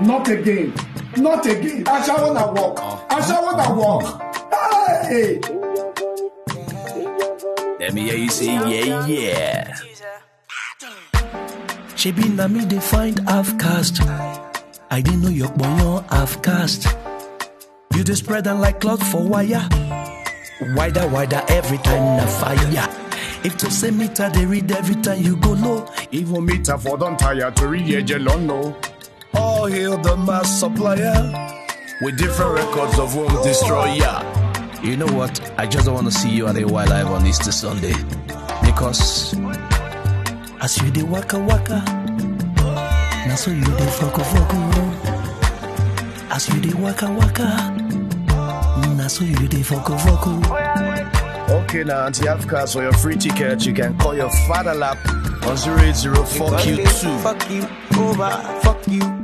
Not again. Not again. I shall wanna walk. I shall wanna walk. Hey. Let me hear you say yeah, yeah. She been na me defined half caste. I didn't know your boy half caste. You just spread and like cloth for wire. Wider, wider every time na fire. If to say meter they read every time you go low. Even meter for don't tire to read your jello. All hail the mass supplier with different records of home destroyer. You know what? I just don't want to see you at a wildlife on Easter Sunday, because as you dey waka waka, now so you dey fucko fucko. As you dey waka waka, now so you dey fucko fucko. Okay now, Auntie Afka, so your free ticket, you can call your father lap on 080 fuck you too. Fuck you over, fuck you.